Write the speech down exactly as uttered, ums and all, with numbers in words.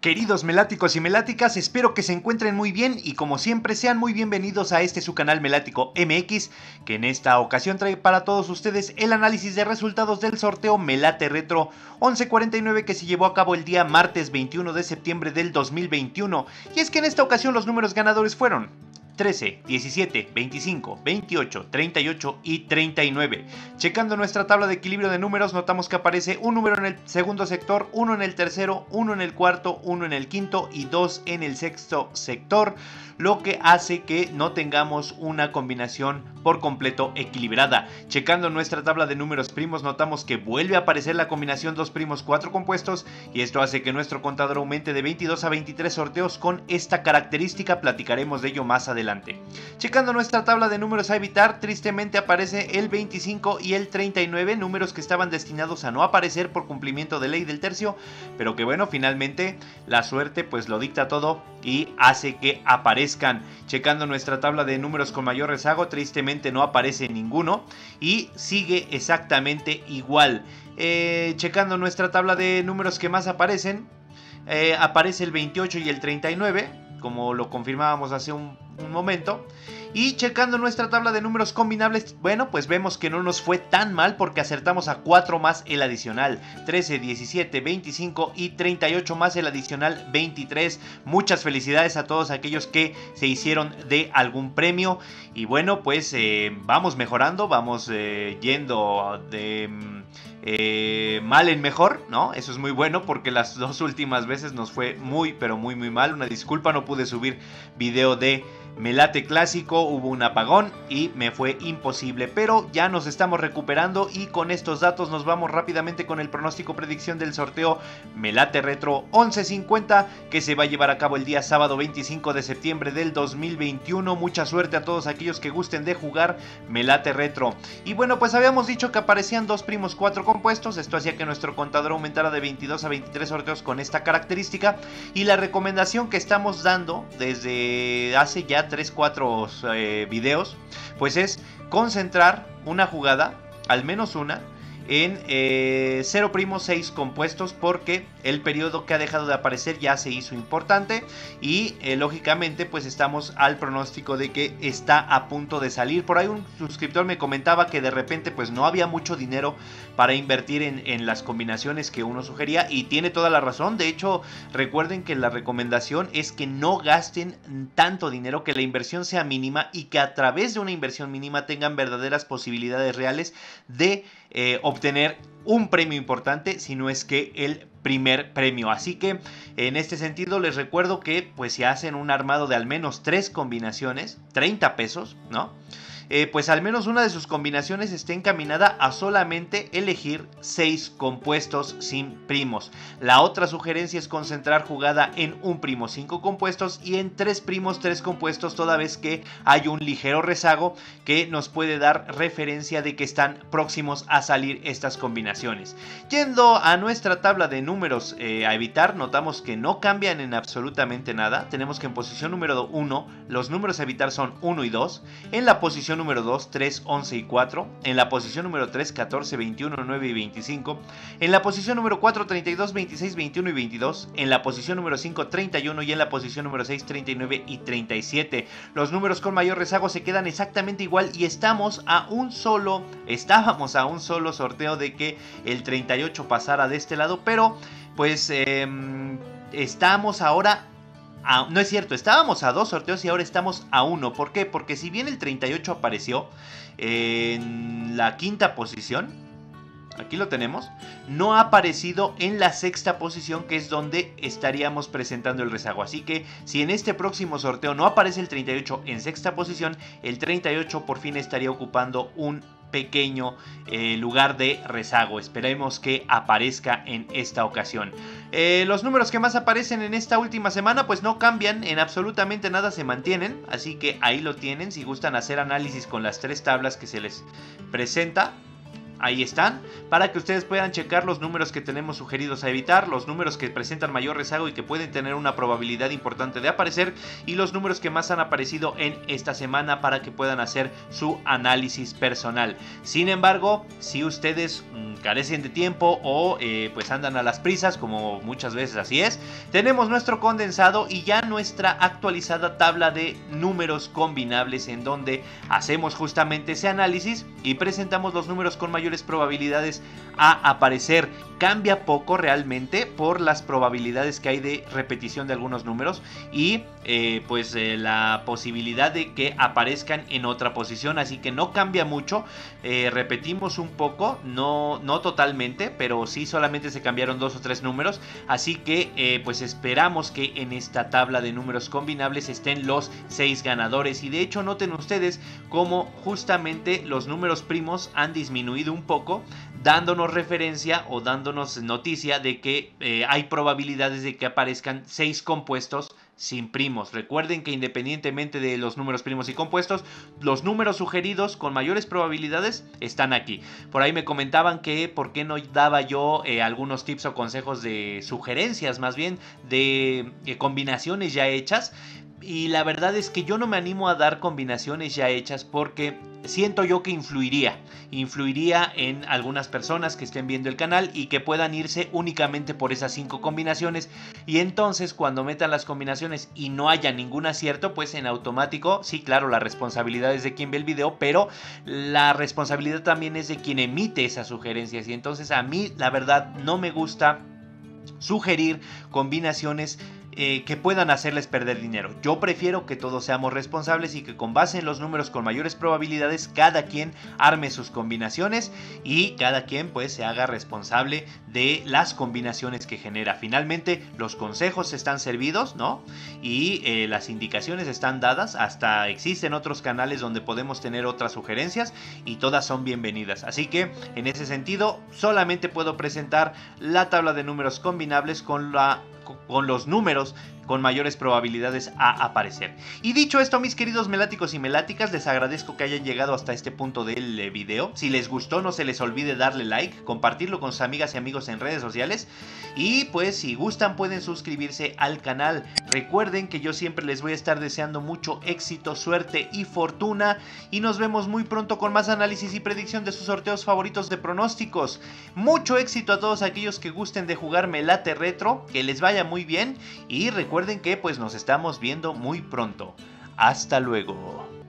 Queridos meláticos y meláticas, espero que se encuentren muy bien y como siempre sean muy bienvenidos a este su canal Melático M X, que en esta ocasión trae para todos ustedes el análisis de resultados del sorteo Melate Retro once cuarenta y nueve que se llevó a cabo el día martes veintiuno de septiembre del dos mil veintiuno, y es que en esta ocasión los números ganadores fueron trece, diecisiete, veinticinco, veintiocho, treinta y ocho y treinta y nueve. Checando nuestra tabla de equilibrio de números, notamos que aparece un número en el segundo sector, uno en el tercero, uno en el cuarto, uno en el quinto y dos en el sexto sector, lo que hace que no tengamos una combinación por completo equilibrada. Checando nuestra tabla de números primos, notamos que vuelve a aparecer la combinación dos primos, cuatro compuestos, y esto hace que nuestro contador aumente de veintidós a veintitrés sorteos con esta característica. Platicaremos de ello más adelante. Checando nuestra tabla de números a evitar, tristemente aparece el veinticinco y el treinta y nueve, números que estaban destinados a no aparecer por cumplimiento de ley del tercio, pero que bueno, finalmente la suerte pues lo dicta todo y hace que aparezcan. Checando nuestra tabla de números con mayor rezago, tristemente no aparece ninguno y sigue exactamente igual. Eh, checando nuestra tabla de números que más aparecen, eh, aparece el veintiocho y el treinta y nueve, como lo confirmábamos hace un un momento. Y checando nuestra tabla de números combinables, bueno, pues vemos que no nos fue tan mal porque acertamos a cuatro más el adicional, trece, diecisiete, veinticinco y treinta y ocho más el adicional veintitrés. Muchas felicidades a todos aquellos que se hicieron de algún premio. Y bueno, pues eh, vamos mejorando, vamos eh, yendo de eh, mal en mejor, ¿no? Eso es muy bueno porque las dos últimas veces nos fue muy, pero muy, muy mal. Una disculpa, no pude subir video de Melate Clásico, hubo un apagón y me fue imposible, pero ya nos estamos recuperando y con estos datos nos vamos rápidamente con el pronóstico predicción del sorteo Melate Retro once cincuenta que se va a llevar a cabo el día sábado veinticinco de septiembre del dos mil veintiuno. Mucha suerte a todos aquellos que gusten de jugar Melate Retro. Y bueno, pues habíamos dicho que aparecían dos primos, cuatro compuestos, esto hacía que nuestro contador aumentara de veintidós a veintitrés sorteos con esta característica, y la recomendación que estamos dando desde hace ya tres cuatro eh, videos pues es concentrar una jugada, al menos una, en eh, cero primos, seis compuestos, porque el periodo que ha dejado de aparecer ya se hizo importante y eh, lógicamente pues estamos al pronóstico de que está a punto de salir. Por ahí un suscriptor me comentaba que de repente pues no había mucho dinero para invertir en, en las combinaciones que uno sugería, y tiene toda la razón. De hecho, recuerden que la recomendación es que no gasten tanto dinero, que la inversión sea mínima y que a través de una inversión mínima tengan verdaderas posibilidades reales de eh, obtener tener un premio importante, si no es que el primer premio. Así que en este sentido les recuerdo que pues si hacen un armado de al menos tres combinaciones, treinta pesos, ¿no? Eh, pues al menos una de sus combinaciones esté encaminada a solamente elegir seis compuestos sin primos. La otra sugerencia es concentrar jugada en un primo, cinco compuestos, y en tres primos, tres compuestos, toda vez que hay un ligero rezago que nos puede dar referencia de que están próximos a salir estas combinaciones. Yendo a nuestra tabla de números eh, a evitar, notamos que no cambian en absolutamente nada. Tenemos que en posición número uno los números a evitar son uno y dos, en la posición número dos, tres, once y cuatro, en la posición número tres, catorce, veintiuno, nueve y veinticinco, en la posición número cuatro, treinta y dos, veintiséis, veintiuno y veintidós, en la posición número cinco, treinta y uno, y en la posición número seis, treinta y nueve y treinta y siete. Los números con mayor rezago se quedan exactamente igual y estamos a un solo, estábamos a un solo sorteo de que el treinta y ocho pasara de este lado, pero pues eh, estamos ahora... Ah, no es cierto, estábamos a dos sorteos y ahora estamos a uno. ¿Por qué? Porque si bien el treinta y ocho apareció en la quinta posición, aquí lo tenemos, no ha aparecido en la sexta posición, que es donde estaríamos presentando el rezago. Así que si en este próximo sorteo no aparece el treinta y ocho en sexta posición, el treinta y ocho por fin estaría ocupando un pequeño eh, lugar de rezago. Esperemos que aparezca en esta ocasión. Eh, los números que más aparecen en esta última semana pues no cambian en absolutamente nada, se mantienen, así que ahí lo tienen si gustan hacer análisis con las tres tablas que se les presenta. Ahí están, para que ustedes puedan checar los números que tenemos sugeridos a evitar, los números que presentan mayor rezago y que pueden tener una probabilidad importante de aparecer, y los números que más han aparecido en esta semana para que puedan hacer su análisis personal. Sin embargo, si ustedes mmm, carecen de tiempo o eh, pues andan a las prisas, como muchas veces así es, tenemos nuestro condensado y ya nuestra actualizada tabla de números combinables, en donde hacemos justamente ese análisis y presentamos los números con mayor probabilidades a aparecer. Cambia poco realmente por las probabilidades que hay de repetición de algunos números y eh, pues eh, la posibilidad de que aparezcan en otra posición, así que no cambia mucho. Eh, repetimos un poco, no, no totalmente, pero sí solamente se cambiaron dos o tres números, así que eh, pues esperamos que en esta tabla de números combinables estén los seis ganadores. Y de hecho noten ustedes cómo justamente los números primos han disminuido un un poco, dándonos referencia o dándonos noticia de que eh, hay probabilidades de que aparezcan seis compuestos sin primos. Recuerden que independientemente de los números primos y compuestos, los números sugeridos con mayores probabilidades están aquí. Por ahí me comentaban que por qué no daba yo eh, algunos tips o consejos de sugerencias, más bien de eh, combinaciones ya hechas. Y la verdad es que yo no me animo a dar combinaciones ya hechas porque siento yo que influiría, influiría en algunas personas que estén viendo el canal y que puedan irse únicamente por esas cinco combinaciones, y entonces cuando metan las combinaciones y no haya ningún acierto, pues en automático, sí, claro, la responsabilidad es de quien ve el video, pero la responsabilidad también es de quien emite esas sugerencias, y entonces a mí la verdad no me gusta sugerir combinaciones Eh, que puedan hacerles perder dinero. Yo prefiero que todos seamos responsables y que con base en los números con mayores probabilidades cada quien arme sus combinaciones y cada quien pues se haga responsable de las combinaciones que genera. Finalmente los consejos están servidos, ¿no? Y eh, las indicaciones están dadas, hasta existen otros canales donde podemos tener otras sugerencias y todas son bienvenidas. Así que en ese sentido solamente puedo presentar la tabla de números combinables con la con los números con mayores probabilidades a aparecer. Y dicho esto, mis queridos meláticos y meláticas, les agradezco que hayan llegado hasta este punto del video. Si les gustó, no se les olvide darle like, compartirlo con sus amigas y amigos en redes sociales, y pues si gustan pueden suscribirse al canal. Recuerden que yo siempre les voy a estar deseando mucho éxito, suerte y fortuna, y nos vemos muy pronto con más análisis y predicción de sus sorteos favoritos de pronósticos. Mucho éxito a todos aquellos que gusten de jugar Melate Retro, que les vaya muy bien, y recuerden Recuerden que pues nos estamos viendo muy pronto. Hasta luego.